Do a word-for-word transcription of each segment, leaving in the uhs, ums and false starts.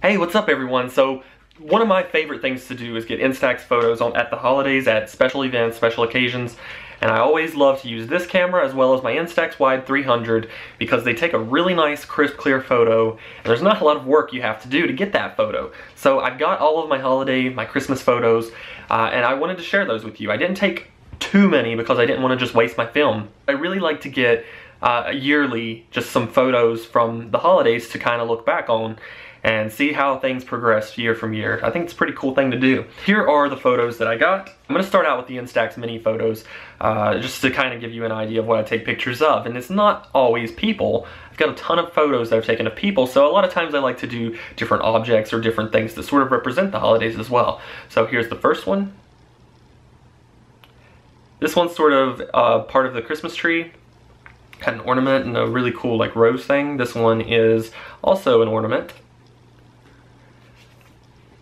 Hey, what's up everyone? So one of my favorite things to do is get Instax photos on at the holidays, at special events, special occasions, and I always love to use this camera as well as my Instax wide three hundred because they take a really nice crisp clear photo and there's not a lot of work you have to do to get that photo. So I've got all of my holiday, my Christmas photos, uh, and I wanted to share those with you. I didn't take too many because I didn't want to just waste my film. I really like to get uh, yearly just some photos from the holidays to kind of look back on and see how things progressed year from year. I think it's a pretty cool thing to do. Here are the photos that I got. I'm gonna start out with the Instax mini photos, uh, just to kind of give you an idea of what I take pictures of. And it's not always people. I've got a ton of photos that I've taken of people, so a lot of times I like to do different objects or different things that sort of represent the holidays as well. So here's the first one. This one's sort of uh, part of the Christmas tree. Had an ornament and a really cool like rose thing. This one is also an ornament.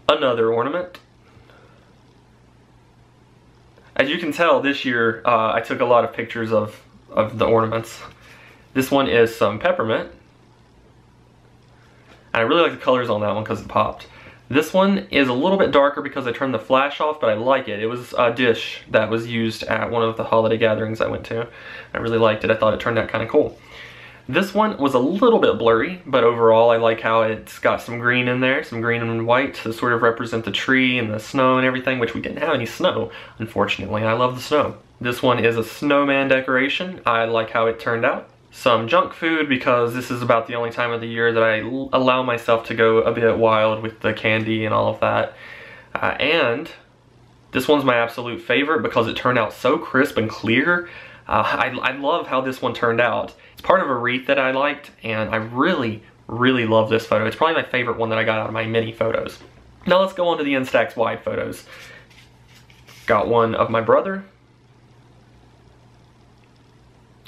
Another ornament. As you can tell, this year uh, I took a lot of pictures of, of the ornaments. This one is some peppermint. And I really like the colors on that one because it popped. This one is a little bit darker because I turned the flash off, but I like it. It was a dish that was used at one of the holiday gatherings I went to. I really liked it. I thought it turned out kind of cool. This one was a little bit blurry, but overall I like how it's got some green in there, some green and white to sort of represent the tree and the snow and everything, which we didn't have any snow, unfortunately. I love the snow. This one is a snowman decoration. I like how it turned out. Some junk food, because this is about the only time of the year that I allow myself to go a bit wild with the candy and all of that. Uh, and this one's my absolute favorite because it turned out so crisp and clear. Uh, I, I love how this one turned out. It's part of a wreath that I liked, and I really, really love this photo. It's probably my favorite one that I got out of my mini photos. Now let's go on to the Instax wide photos. Got one of my brother.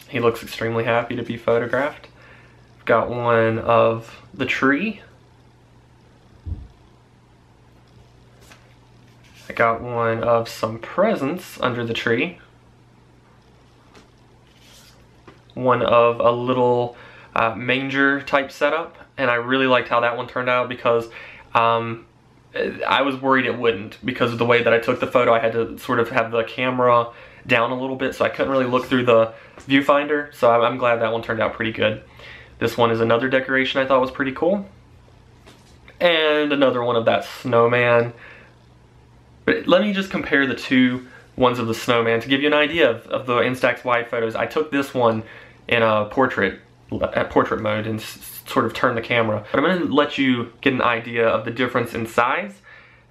He looks extremely happy to be photographed. Got one of the tree. I got one of some presents under the tree. One of a little uh, manger type setup, and I really liked how that one turned out because um, I was worried it wouldn't because of the way that I took the photo. I had to sort of have the camera down a little bit, so I couldn't really look through the viewfinder, so I'm glad that one turned out pretty good. This one is another decoration I thought was pretty cool, and another one of that snowman. But let me just compare the two ones of the snowman to give you an idea of, of the Instax wide photos. I took this one in a portrait, at portrait mode, and sort of turn the camera. But I'm gonna let you get an idea of the difference in size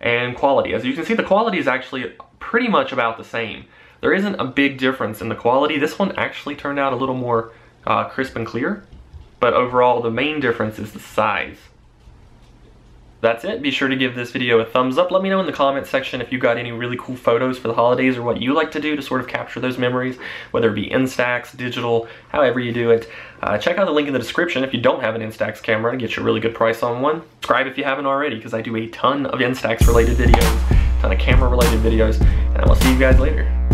and quality. As you can see, the quality is actually pretty much about the same. There isn't a big difference in the quality. This one actually turned out a little more uh, crisp and clear, but overall the main difference is the size. That's it. Be sure to give this video a thumbs up. Let me know in the comment section if you got any really cool photos for the holidays or what you like to do to sort of capture those memories, whether it be Instax, digital, however you do it. Uh, check out the link in the description if you don't have an Instax camera to get you a really good price on one. Subscribe if you haven't already because I do a ton of Instax related videos, a ton of camera related videos, and I will see you guys later.